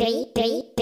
three.